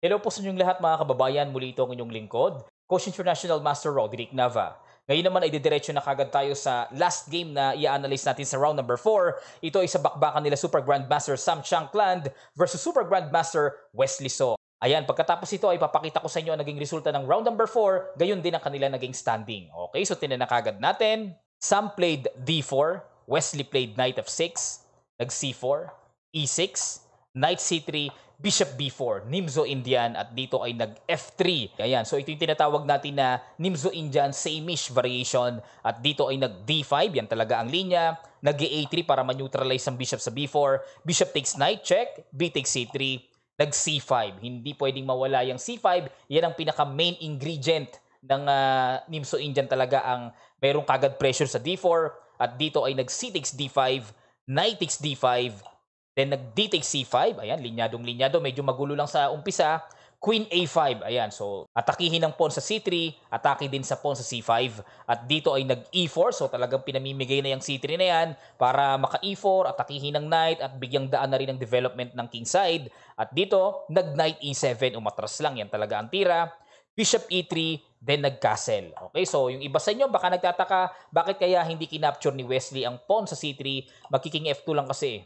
Hello po sa inyong lahat mga kababayan, muli ito ang inyong lingkod, Coach International Master Roderick Nava. Ngayon naman ay didiretso na kagad tayo sa last game na i-analyze natin sa round number 4. Ito ay sa bakbakan nila Super Grandmaster Sam Shankland versus Super Grandmaster Wesley So. Ayan, pagkatapos ito ay papakita ko sa inyo ang naging resulta ng round number 4, gayon din ang kanila naging standing. Okay, so tinan na kagad natin. Sam played D4, Wesley played Knight F6, nag C4, E6, Knight C3, Bishop B4, Nimzo Indian, at dito ay nag F3. Ayan, so ito yung tinatawag natin na Nimzo Indian same-ish variation, at dito ay nag D5, yan talaga ang linya, nag A3 para ma-neutralize ang bishop sa B4, bishop takes knight, check, B takes C3, nag C5. Hindi pwedeng mawala yung C5, yan ang pinaka-main ingredient ng Nimzo Indian talaga, ang merong kagad pressure sa D4, at dito ay nag C takes D5, knight takes D5, then nag-D takes C5, ayan, linyadong-linyado, medyo magulo lang sa umpisa, Queen A5, ayan, so atakihin ang pawn sa C3, atake din sa pawn sa C5, at dito ay nag-E4, so talagang pinamimigay na yung C3 na yan, para maka-E4, atakihin ng knight, at bigyang daan na rin ang development ng king side, at dito, nag-knight E7, umatras lang, yan talaga ang tira, bishop E3, then nag-castle. Okay, so yung iba sa inyo, baka nagtataka, bakit kaya hindi kinapture ni Wesley ang pawn sa C3, magkiking F2 lang kasi.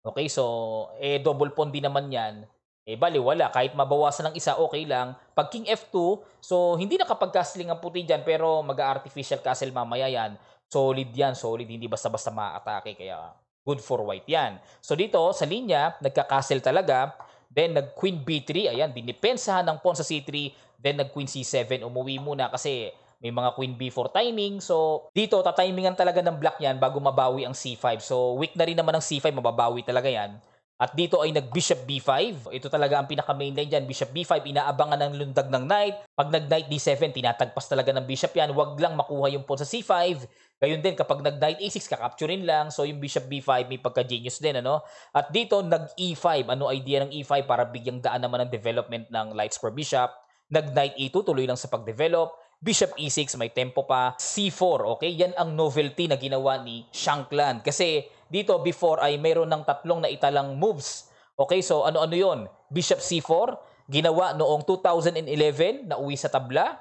Okay, so, double pawn din naman yan. Bali, wala. Kahit mabawasan ng isa, okay lang. Pag king F2, so, hindi nakapag-castling ang puti dyan, pero mag-artificial castle mamaya yan. Solid yan, solid. Hindi basta-basta ma-atake, kaya good for white yan. So, dito, sa linya, nagka-castle talaga. Then, nag-queen B3. Ayan, dinipensahan ng pawn sa C3. Then, nag-queen C7. Umuwi muna kasi may mga queen B4 timing. So, dito, tatimingan talaga ng black yan bago mabawi ang C5. So, weak na rin naman ang C5. Mababawi talaga yan. At dito ay nag-bishop B5. Ito talaga ang pinaka-mainline dyan. Bishop B5, inaabangan ng lundag ng knight. Pag nag-knight D7, tinatagpas talaga ng bishop yan. Huwag lang makuha yung pawn sa C5. Gayun din, kapag nag-knight A6, kakapturin lang. So, yung bishop B5, may pagka-genius din, ano? At dito, nag-E5. Ano idea ng E5 para bigyang daan naman ang development ng light square bishop? Nag-knight E2, tuloy lang sa pag-develop. Bishop E6, may tempo pa, C4, okay? Yan ang novelty na ginawa ni Shankland. Kasi dito, before ay mayroon ng tatlong na italang moves. Okay, so ano-ano yon? Bishop C4, ginawa noong 2011, na uwi sa tabla.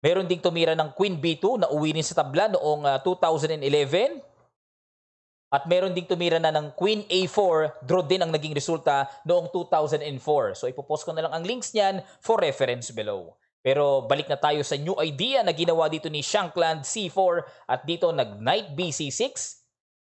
Meron ding tumira ng Queen B2, na uwi rin sa tabla noong 2011. At meron ding tumira na ng Queen A4, draw din ang naging resulta noong 2004. So ipopost ko na lang ang links niyan for reference below. Pero balik na tayo sa new idea na ginawa dito ni Shankland, C4, at dito nag-knight BC6,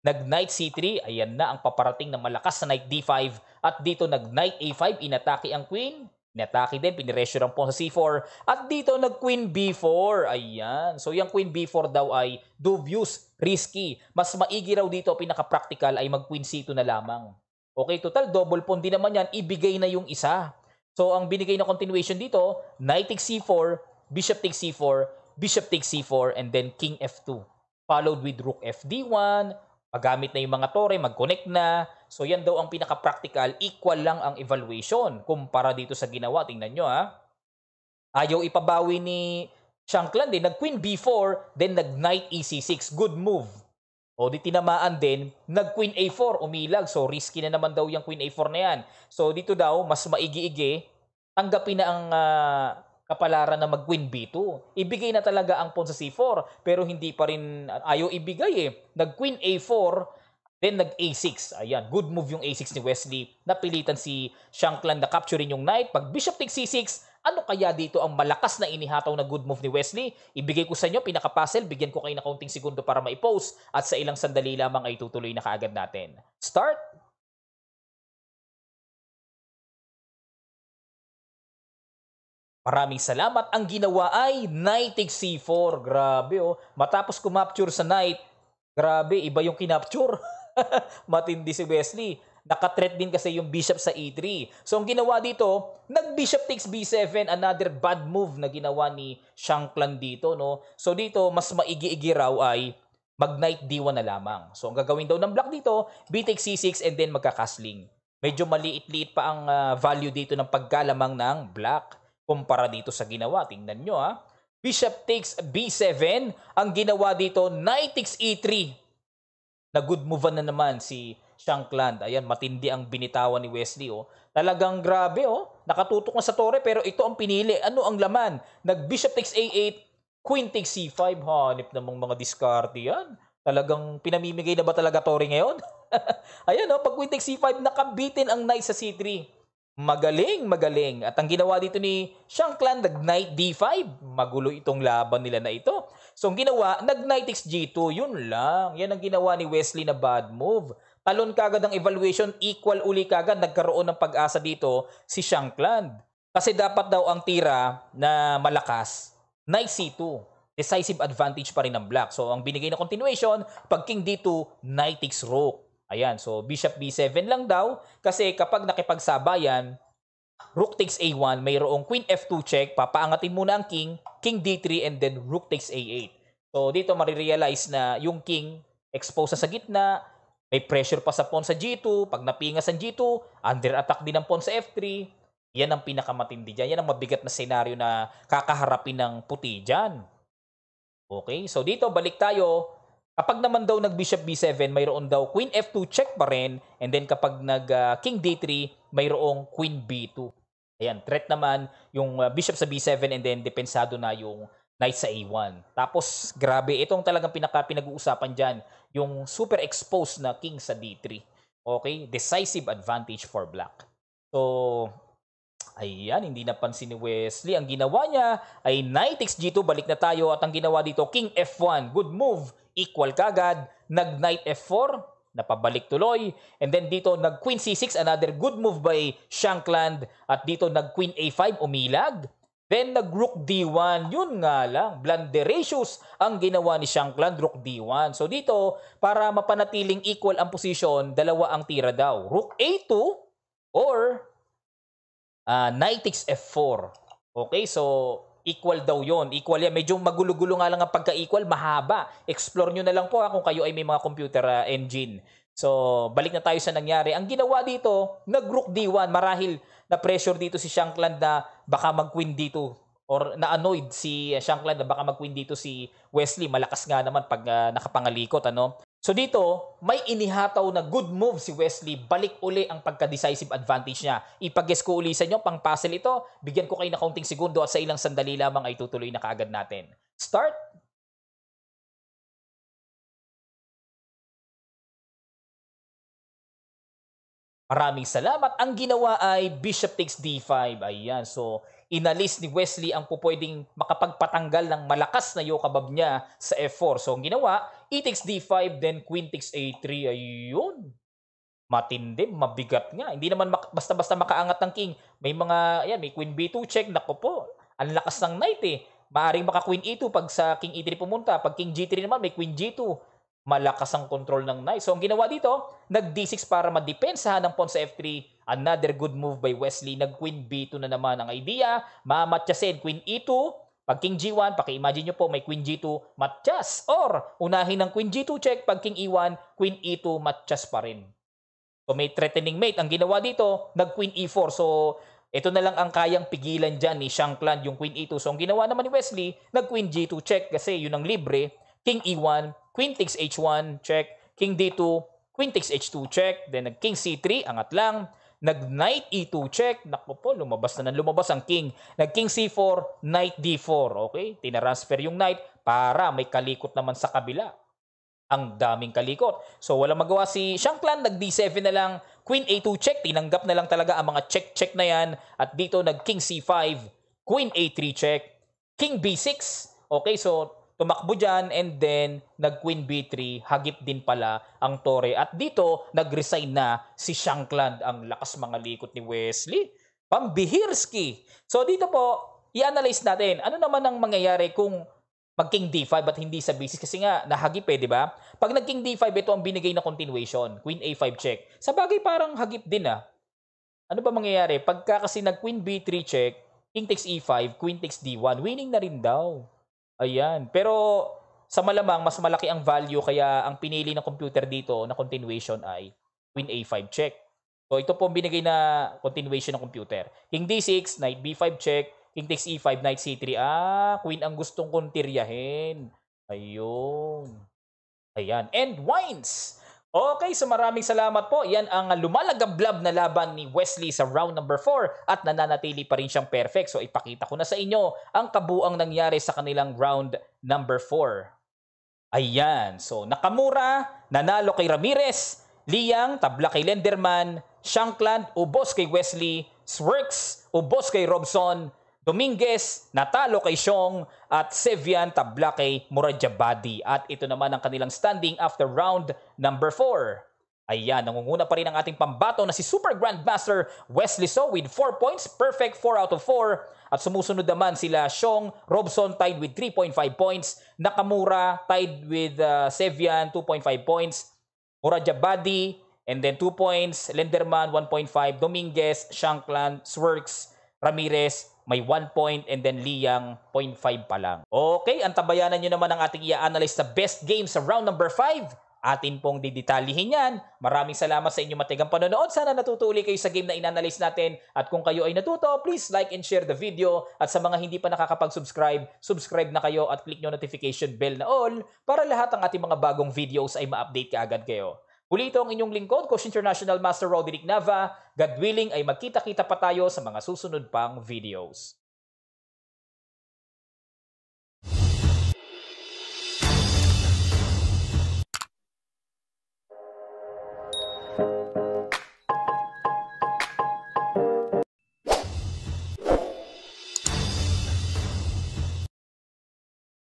nag-knight C3, ayan na ang paparating na malakas na knight D5, at dito nag-knight A5, inatake ang queen, inatake din, piniressure ang pawn sa C4, at dito nag-queen B4, ayan. So yung queen B4 daw ay dubious, risky, mas maigi raw dito, pinaka-practical ay mag-queen C2 na lamang. Okay, total, double pawn din naman yan, ibigay na yung isa. So, ang binigay na continuation dito, knight takes C4, bishop takes C4, bishop takes C4, and then king F2. Followed with rook FD1, magamit na yung mga tore, mag-connect na. So, yan daw ang pinaka-practical, equal lang ang evaluation kumpara dito sa ginawa. Tingnan nyo ha. Ayaw ipabawi ni Shankland din, nag-queen B4, then nag-knight EC6. Good move. O di tinamaan din, nag-queen A4, umilag. So, risky na naman daw yung queen A4 na yan. So, dito daw, mas maigi-igi, tanggapin na ang kapalaran na mag-queen B2. Ibigay na talaga ang pawn sa C4, pero hindi pa rin ayaw ibigay eh. Nag-queen A4, then nag-A6. Ayan, good move yung A6 ni Wesley. Napilitan si Shankland na capturein yung knight. Pag bishop takes C6, ano kaya dito ang malakas na inihataw na good move ni Wesley? Ibigay ko sa inyo, pinaka-puzzle, bigyan ko kayo na kaunting segundo para ma-post at sa ilang sandali lamang ay tutuloy na kaagad natin. Start! Maraming salamat. Ang ginawa ay knight takes C4. Grabe oh. Matapos kumapture sa knight, grabe, iba yung kinapture. Matindi si Wesley. Naka-threat din kasi yung bishop sa E3. So, ang ginawa dito, nag-bishop takes B7, another bad move na ginawa ni Shankland dito, no? So, dito, mas maigi-igi raw ay mag-knight D1 na lamang. So, ang gagawin daw ng black dito, B takes C6 and then magka-castling. Medyo maliit-liit pa ang value dito ng pagkalamang ng black kumpara dito sa ginawa. Tingnan nyo, ha? Bishop takes B7. Ang ginawa dito, knight takes E3. Na-good move na naman si Shankland. Ayan, matindi ang binitawan ni Wesley, oh. Talagang grabe, oh. Nakatutok na sa tore pero ito ang pinili. Ano ang laman? Nag-bishop takes A8, queen takes C5. Hanip namang mga diskarte yan. Talagang pinamimigay na ba talaga tore ngayon? Ayan o, pag queen takes C5, nakabitin ang knight sa C3. Magaling, magaling. At ang ginawa dito ni Shankland, nag-knight D5. Magulo itong laban nila na ito. So ang ginawa, nag-knight takes G2. Yun lang. Yan ang ginawa ni Wesley na bad move. Talon kagad ang evaluation, equal uli kagad, nagkaroon ng pag-asa dito si Shankland. Kasi dapat daw ang tira na malakas, knight C2. Decisive advantage pa rin ng black. So ang binigay na continuation, pag king D2, knight takes rook. Ayan, so bishop B7 lang daw kasi kapag nakipagsabayan, rook takes A1, mayroong queen F2 check, papaangatin muna ang king, king D3 and then rook takes A8. So dito marirealize na yung king exposed sa gitna. May pressure pa sa pawn sa G2. Pag napingas ang G2, under attack din ang pawn sa F3. Yan ang pinakamatindi dyan. Yan ang mabigat na senaryo na kakaharapin ng puti dyan. Okay, so dito balik tayo. Kapag naman daw nag-bishop B7, mayroon daw queen F2 check pa rin. And then kapag nag-king D3, mayroong queen B2. Ayan, threat naman yung bishop sa B7 and then depensado na yung knight sa A1. Tapos, grabe, itong talagang pinag-uusapan dyan, yung super exposed na king sa D3. Okay? Decisive advantage for black. So, ayan, hindi napansin ni Wesley. Ang ginawa niya ay knight takes G2, balik na tayo, at ang ginawa dito, king F1. Good move, equal kagad, nag-knight F4, napabalik tuloy, and then dito, nag-queen C6, another good move by Shankland, at dito, nag-queen A5, umilag. Then, nag-rook D1. Yun nga lang. Blunderatious ang ginawa ni Shankland, rook D1. So, dito, para mapanatiling equal ang posisyon, dalawa ang tira daw. Rook A2 or knight takes F4. Okay, so equal daw yon. Equal yan. Medyo magulo-gulo nga lang ang pagka-equal. Mahaba. Explore nyo na lang po kung kayo ay may mga computer engine. So, balik na tayo sa nangyari. Ang ginawa dito, nag-rook D1. Marahil na-pressure dito si Shankland na baka mag-queen dito or na-annoyed si Shankland na baka mag-queen dito si Wesley. Malakas nga naman pag nakapangalikot, ano? So dito, may inihataw na good move si Wesley. Balik uli ang pagka-decisive advantage niya. Ipag-guess ko uli sa inyo, pang-puzzle ito. Bigyan ko kayo na kaunting segundo at sa ilang sandali lamang ay tutuloy na kaagad natin. Start! Maraming salamat. Ang ginawa ay bishop takes D5. Ayan, so inalis ni Wesley ang pupwedeng makapagpatanggal ng malakas na yokabab niya sa F4. So ang ginawa, e takes D5, then queen takes A3. Ayun, matindi, mabigat nga. Hindi naman basta-basta makaangat ng king. May mga, ayan, may queen B2 check. Naku po, ang lakas ng knight eh. Maaring maka queen E2 pag sa king E3 pumunta. Pag king G3 naman, may queen G2. Malakas ang control ng knight. So, ang ginawa dito, nag-D6 para madepensahan ng pawn sa F3. Another good move by Wesley. Nag-queen B2 na naman ang idea. Mamatyasin, queen E2. Pag king G1, paki-imagine nyo po, may queen G2, matyas. Or, unahin ng queen G2 check. Pag king E1, queen E2, matyas pa rin. So, may threatening mate. Ang ginawa dito, nag-queen E4. So, ito na lang ang kayang pigilan dyan ni Shankland, yung queen E2. So, ang ginawa naman ni Wesley, nag-queen G2 check kasi yun ang libre. King E1, queen takes H1, check. King D2, queen takes H2, check. Then nag-king C3, angat lang. Nag-knight E2, check. Naku po, lumabas na lumabas ang king. Nag-king C4, knight D4. Okay, tinaransfer yung knight para may kalikot naman sa kabila. Ang daming kalikot. So, walang magawa si Shankland. Nag-D7 na lang, queen A2, check. Tinanggap na lang talaga ang mga check-check na yan. At dito, nag-king C5, queen A3, check. King B6. Okay, so tumakbo dyan and then nag-queen B3, hagip din pala ang tore. At dito, nag-resign na si Shankland. Ang lakas mga likot ni Wesley. Pambihirski. So dito po, i-analyze natin. Ano naman ang mangyayari kung mag-king D5 at hindi sa basis? Kasi nga, nahagip eh, di ba? Pag nag-king D5, ito ang binigay na continuation. Queen A5 check. Sa bagay parang hagip din ah. Ano ba mangyayari? Pagka kasi nag-queen B3 check, king takes E5, queen takes D1, winning na rin daw. Ayan. Pero sa malamang, mas malaki ang value kaya ang pinili ng computer dito na continuation ay queen A5 check. So ito po binigay na continuation ng computer. King D6, knight B5 check, king takes E5, knight C3. Ah, queen ang gustong kontiryahin. Ayun. Ayan. And wines. Okay, so maraming salamat po. Yan ang lumalagablab na laban ni Wesley sa round number 4 at nananatili pa rin siyang perfect. So ipakita ko na sa inyo ang kabuang nangyari sa kanilang round number 4. Ayan, so Nakamura nanalo kay Ramirez, Liang tabla kay Lenderman, Shankland ubos kay Wesley, Swerks ubos kay Robson, Dominguez natalo kay Xiong, at Sevian tabla kay Muradjabadi. At ito naman ang kanilang standing after round number 4. Ayan, nangunguna pa rin ang ating pambato na si Super Grandmaster Wesley So with 4 points, perfect 4 out of 4. At sumusunod naman sila Xiong, Robson tied with 3.5 points, Nakamura tied with Sevian 2.5 points, Muradjabadi and then 2 points, Lenderman 1.5, Dominguez, Shankland, Swerks, Ramirez may 1 point and then Liang 0.5 pa lang. Okay, antabayanan nyo naman ang ating i-analyze sa best game sa round number 5. Atin pong didetalihin yan. Maraming salamat sa inyong matigang panonood. Sana natutuli kayo sa game na inanalyze natin. At kung kayo ay natuto, please like and share the video. At sa mga hindi pa nakakapag-subscribe, subscribe na kayo at click nyo notification bell na all para lahat ng ating mga bagong videos ay ma-update kaagad kayo. Muli ito ang inyong lingkod, Coach International Master Roderick Nava. God willing ay magkita-kita pa tayo sa mga susunod pang videos.